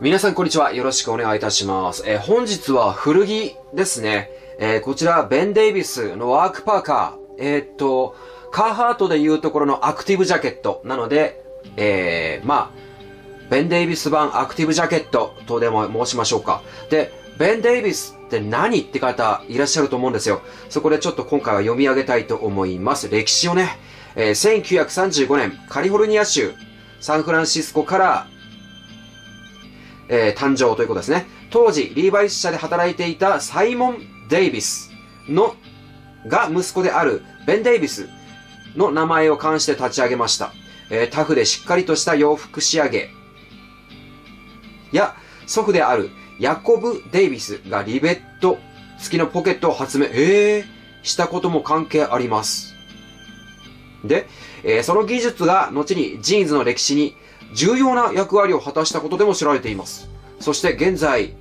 皆さんこんにちは。よろしくお願いいたします。本日は古着ですね。こちら、ベン・デイビスのワークパーカー。カーハートでいうところのアクティブジャケットなので、ベン・デイビス版アクティブジャケットとでも申しましょうか。で、ベン・デイビスって何って方いらっしゃると思うんですよ。そこでちょっと今回は読み上げたいと思います。歴史をね。1935年、カリフォルニア州、サンフランシスコから、誕生ということですね。当時、リーバイス社で働いていたサイモン・デイビスが息子であるベン・デイビスの名前を冠して立ち上げました。タフでしっかりとした洋服仕上げや、祖父であるヤコブ・デイビスがリベット付きのポケットを発明、したことも関係あります。で、その技術が後にジーンズの歴史に重要な役割を果たしたことでも知られています。そして現在、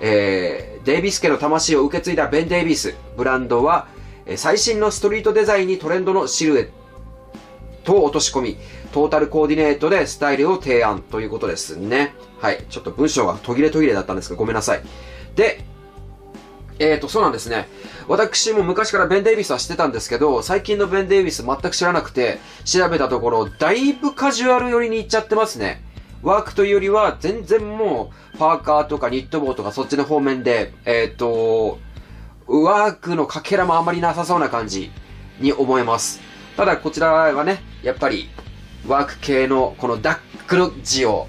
デイビス家の魂を受け継いだベン・デイビスブランドは、最新のストリートデザインにトレンドのシルエットを落とし込み、トータルコーディネートでスタイルを提案ということですね。はい。ちょっと文章が途切れだったんですけど、ごめんなさい。で、そうなんですね。私も昔からベン・デイビスは知ってたんですけど、最近のベン・デイビス全く知らなくて、調べたところ、だいぶカジュアル寄りに行っちゃってますね。ワークというよりは、全然もう、パーカーとかニット帽とかそっちの方面で、ワークのかけらもあまりなさそうな感じに思えます。ただこちらはね、やっぱり、ワーク系のこのダックロッジを、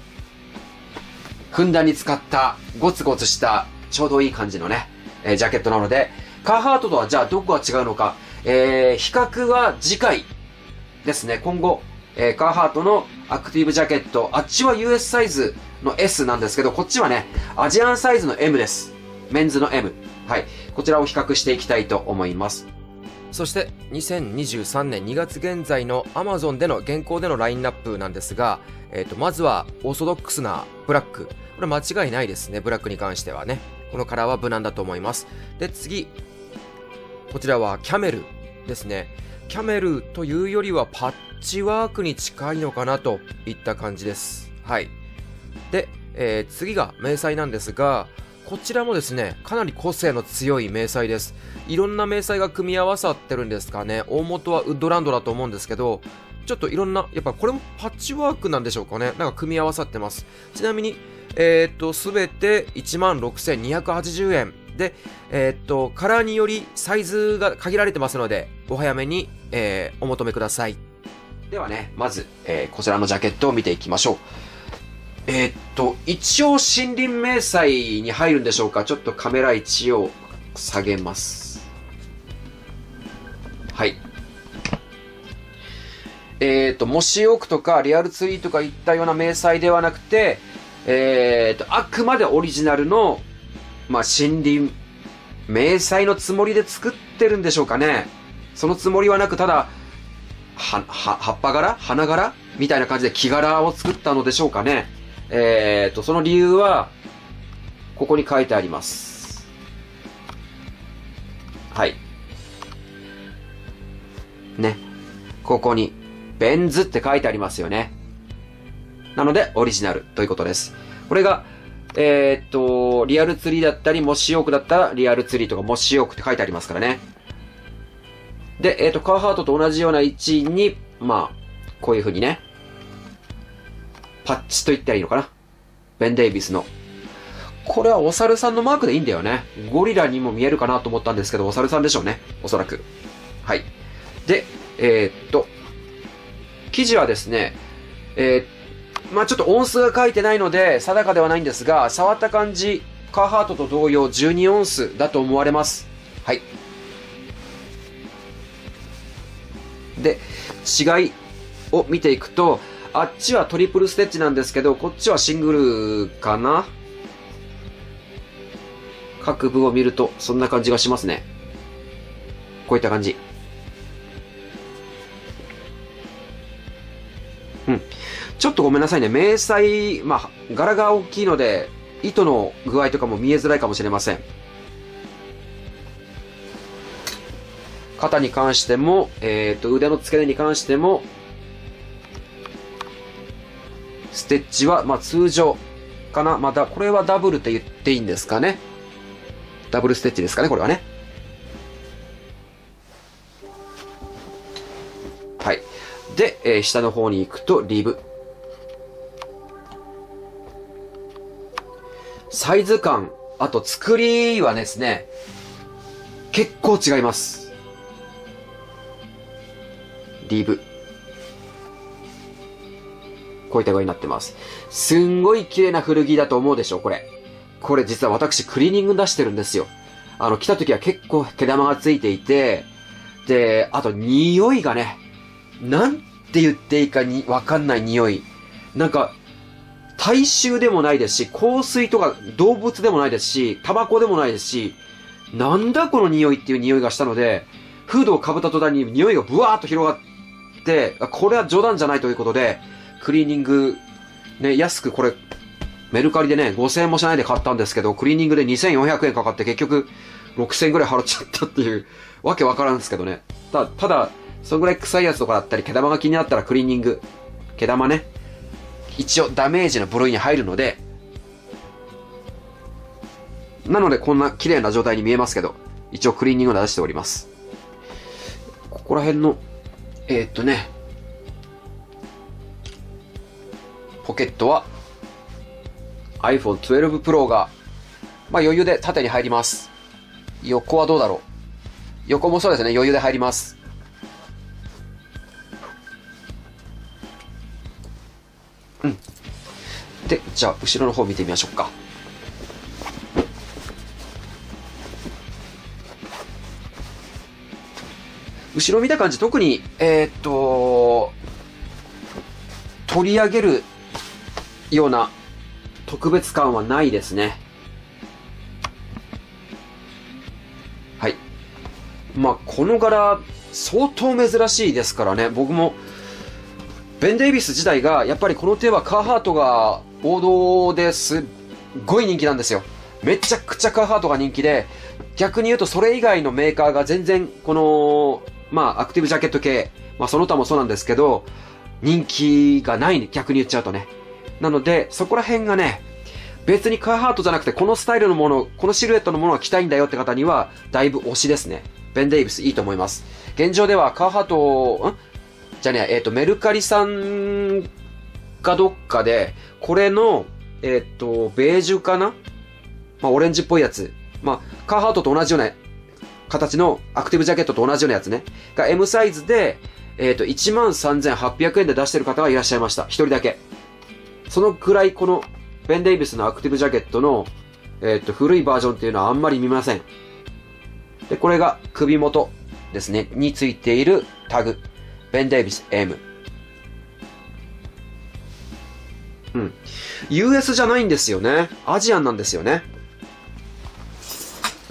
ふんだんに使った、ゴツゴツした、ちょうどいい感じのね、ジャケットなので、カーハートとはじゃあどこが違うのか、比較は次回ですね。今後、カーハートのアクティブジャケット、あっちは US サイズの S なんですけど、こっちはね、アジアンサイズの M です。メンズの M。はい。こちらを比較していきたいと思います。そして、2023年2月現在の Amazon での現行でのラインナップなんですが、まずはオーソドックスなブラック。これ間違いないですね。ブラックに関してはね。このカラーは無難だと思います。で、次。こちらはキャメルですね。キャメルというよりはパッチワークに近いのかなといった感じです。はい。で、次が迷彩なんですが、こちらもですね、かなり個性の強い迷彩です。いろんな迷彩が組み合わさってるんですかね。大元はウッドランドだと思うんですけど、ちょっといろんな、やっぱこれもパッチワークなんでしょうかね。なんか組み合わさってます。ちなみに、すべて 16,280 円。で、カラーによりサイズが限られてますので、お早めに、お求めください。ではね、まず、こちらのジャケットを見ていきましょう。一応森林迷彩に入るんでしょうか。ちょっとカメラ位置を下げます。はい。模試オークとかリアルツリーとかいったような迷彩ではなくて、あくまでオリジナルの、森林、迷彩のつもりで作ってるんでしょうかね。そのつもりはなく、ただ、葉っぱ柄花柄みたいな感じで木柄を作ったのでしょうかね。その理由は、ここに書いてあります。はい。ね。ここに、ベンズって書いてありますよね。なので、オリジナルということです。これが、リアルツリーだったり、模試オークだったら、リアルツリーとか模試オークって書いてありますからね。で、カーハートと同じような位置に、こういう風にね、パッチと言ったらいいのかな。ベン・デイビスの。これはお猿さんのマークでいいんだよね。ゴリラにも見えるかなと思ったんですけど、お猿さんでしょうね。おそらく。はい。で、生地はですね、ちょっと音数が書いてないので、定かではないんですが、触った感じ、カーハートと同様12オンスだと思われます。はい。で、違いを見ていくと、あっちはトリプルステッチなんですけど、こっちはシングルかな？各部を見ると、そんな感じがしますね。こういった感じ。うん。ちょっとごめんなさいね。迷彩、柄が大きいので、糸の具合とかも見えづらいかもしれません。肩に関しても、腕の付け根に関しても、ステッチは、通常、かな。また、これはダブルって言っていいんですかね。ダブルステッチですかね、これはね。はい。で、下の方に行くと、リブ。サイズ感、あと作りはですね、結構違います。リブ。こういった具合になってます。すんごい綺麗な古着だと思うでしょ、これ。これ実は私クリーニング出してるんですよ。着た時は結構毛玉がついていて、で、あと匂いがね、なんて言っていいかにわかんない匂い。なんか、大衆でもないですし、香水とか動物でもないですし、タバコでもないですし、なんだこの匂いっていう匂いがしたので、フードをかぶった途端に匂いがブワーっと広がって、これは冗談じゃないということで、クリーニング、ね、安くこれ、メルカリでね、5000円もしないで買ったんですけど、クリーニングで2400円かかって結局6000円ぐらい払っちゃったっていう、わけわからんですけどね。ただ、そのぐらい臭いやつとかだったり、毛玉が気になったらクリーニング、毛玉ね、一応ダメージの部類に入るので、なのでこんな綺麗な状態に見えますけど、一応クリーニングを出しております。ここら辺の、ポケットは iPhone 12 Pro が、まあ、余裕で縦に入ります。横はどうだろう。横もそうですね、余裕で入ります。うん。で、じゃあ後ろの方見てみましょうか。後ろ見た感じ、特に、取り上げるような特別感はないですね。はい。まあ、この柄、相当珍しいですからね。僕も、ベン・デイビス自体が、やっぱりこの手はカーハートが王道ですっごい人気なんですよ。めちゃくちゃカーハートが人気で、逆に言うとそれ以外のメーカーが全然、この、まあ、アクティブジャケット系、まあ、その他もそうなんですけど、人気がないね。逆に言っちゃうとね。なので、そこら辺がね、別にカーハートじゃなくて、このスタイルのもの、このシルエットのものが着たいんだよって方には、だいぶ推しですね。ベン・デイビスいいと思います。現状ではカーハート、メルカリさんかどっかで、これの、ベージュかな？まあ、オレンジっぽいやつ。まあ、カーハートと同じような形のアクティブジャケットと同じようなやつね。が M サイズで、13,800 円で出してる方がいらっしゃいました。一人だけ。そのくらいこのベン・デイビスのアクティブジャケットの、古いバージョンっていうのはあんまり見ません。で、これが首元ですね。についているタグ。ベン・デイビス M。うん。US じゃないんですよね。アジアンなんですよね。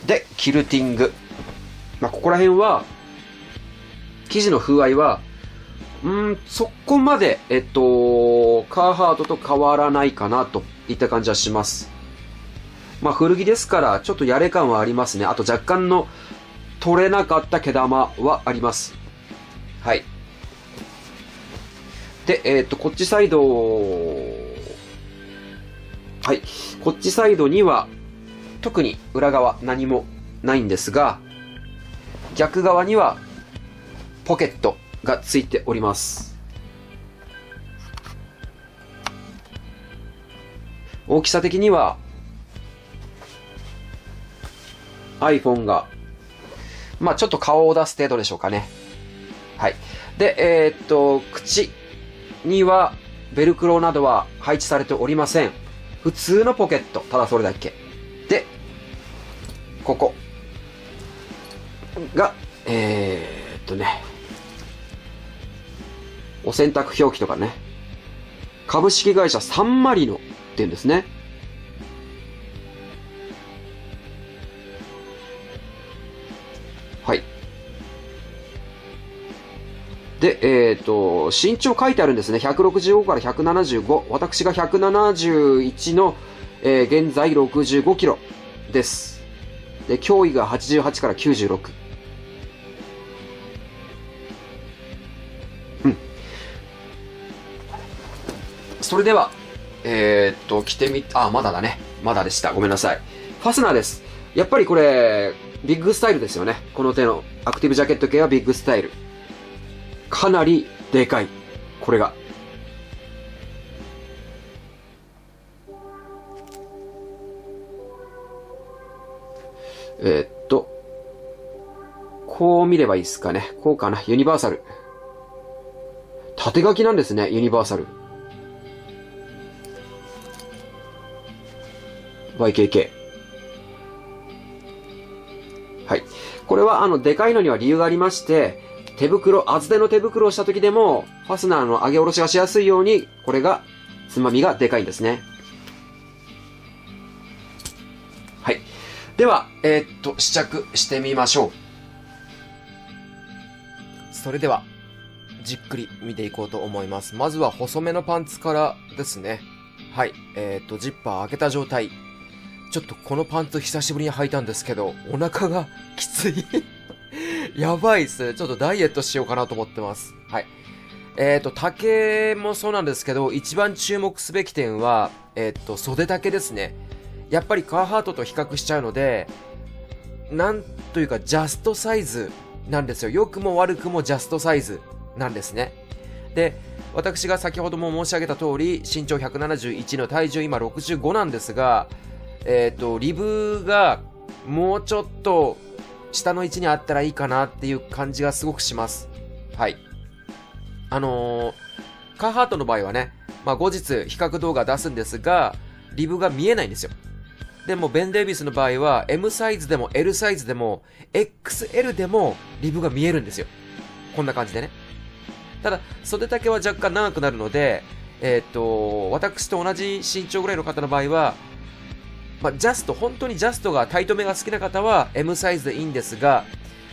で、キルティング。まあ、ここら辺は、生地の風合いは、そこまで、カーハートと変わらないかなといった感じはします。まあ、古着ですから、ちょっとやれ感はありますね。あと若干の取れなかった毛玉はあります。はい。で、こっちサイド、はい。こっちサイドには、特に裏側何もないんですが、逆側にはポケットがついております。大きさ的には iPhone が、まあちょっと顔を出す程度でしょうかね。はい。で、口にはベルクロなどは配置されておりません。普通のポケット。ただそれだけ。で、ここが、お洗濯表記とかね、株式会社サンマリノっていうんですね。はい。で、身長書いてあるんですね。165から175。私が171の、現在65キロです。で、胸囲が88から96。それでは、着てみ、あ、まだだね。まだでした。ごめんなさい。ファスナーです。やっぱりこれ、ビッグスタイルですよね。この手のアクティブジャケット系はビッグスタイル。かなりでかい。これが。こう見ればいいですかね。こうかな。ユニバーサル。縦書きなんですね、ユニバーサル。YKK。はい。これは、でかいのには理由がありまして、厚手の手袋をした時でも、ファスナーの上げ下ろしがしやすいように、これが、つまみがでかいんですね。はい。では、試着してみましょう。それでは、じっくり見ていこうと思います。まずは細めのパンツからですね。はい。ジッパー開けた状態。ちょっとこのパンツ久しぶりに履いたんですけど、お腹がきつい。やばいっすね。ちょっとダイエットしようかなと思ってます。はい。丈もそうなんですけど、一番注目すべき点は、袖丈ですね。やっぱりカーハートと比較しちゃうので、なんというかジャストサイズなんですよ。良くも悪くもジャストサイズなんですね。で、私が先ほども申し上げた通り、身長171の体重今65なんですが、リブがもうちょっと下の位置にあったらいいかなっていう感じがすごくします。はい。カーハートの場合はね、まあ後日比較動画出すんですが、リブが見えないんですよ。でもベン・デービスの場合は M サイズでも L サイズでも XL でもリブが見えるんですよ。こんな感じでね。ただ、袖丈は若干長くなるので、私と同じ身長ぐらいの方の場合は、まあ、本当にジャストがタイトめが好きな方は M サイズでいいんですが、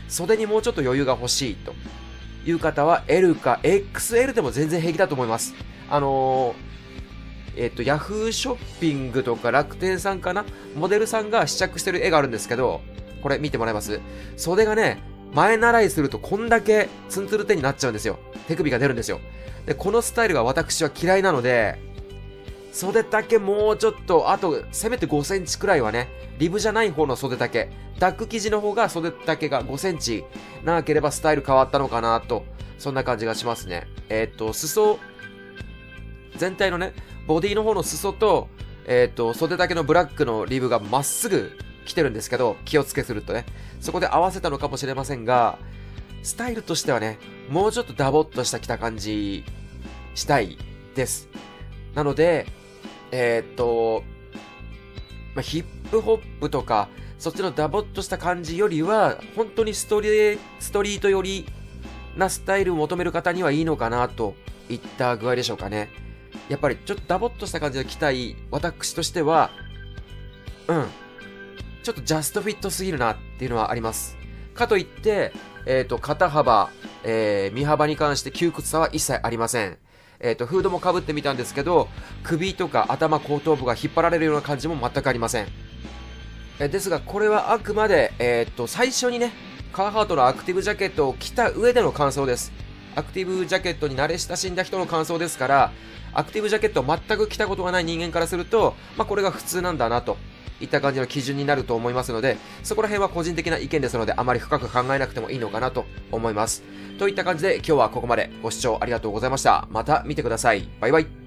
袖にもうちょっと余裕が欲しいという方は L か XL でも全然平気だと思います。ヤフーショッピングとか楽天さんかな、モデルさんが試着してる絵があるんですけど、これ見てもらえます？袖がね、前習いするとこんだけツンツル手になっちゃうんですよ。手首が出るんですよ。で、このスタイルが私は嫌いなので、袖丈もうちょっと、あと、せめて5センチくらいはね、リブじゃない方の袖丈、ダック生地の方が袖丈が5センチなければスタイル変わったのかなと、そんな感じがしますね。裾、全体のね、ボディの方の裾と、袖丈のブラックのリブがまっすぐ来てるんですけど、気をつけするとね、そこで合わせたのかもしれませんが、スタイルとしてはね、もうちょっとダボっとした着た感じしたいです。なので、まあ、ヒップホップとか、そっちのダボっとした感じよりは、本当にストリート寄りなスタイルを求める方にはいいのかなといった具合でしょうかね。やっぱりちょっとダボっとした感じの着たい私としては、うん、ちょっとジャストフィットすぎるなっていうのはあります。かといって、肩幅、身幅に関して窮屈さは一切ありません。フードも被ってみたんですけど、首とか頭、後頭部が引っ張られるような感じも全くありません。ですが、これはあくまで、最初にね、カーハートのアクティブジャケットを着た上での感想です。アクティブジャケットに慣れ親しんだ人の感想ですから、アクティブジャケットを全く着たことがない人間からすると、まあ、これが普通なんだなと。いった感じの基準になると思いますので、そこら辺は個人的な意見ですので、あまり深く考えなくてもいいのかなと思います。といった感じで今日はここまで。ご視聴ありがとうございました。また見てください。バイバイ。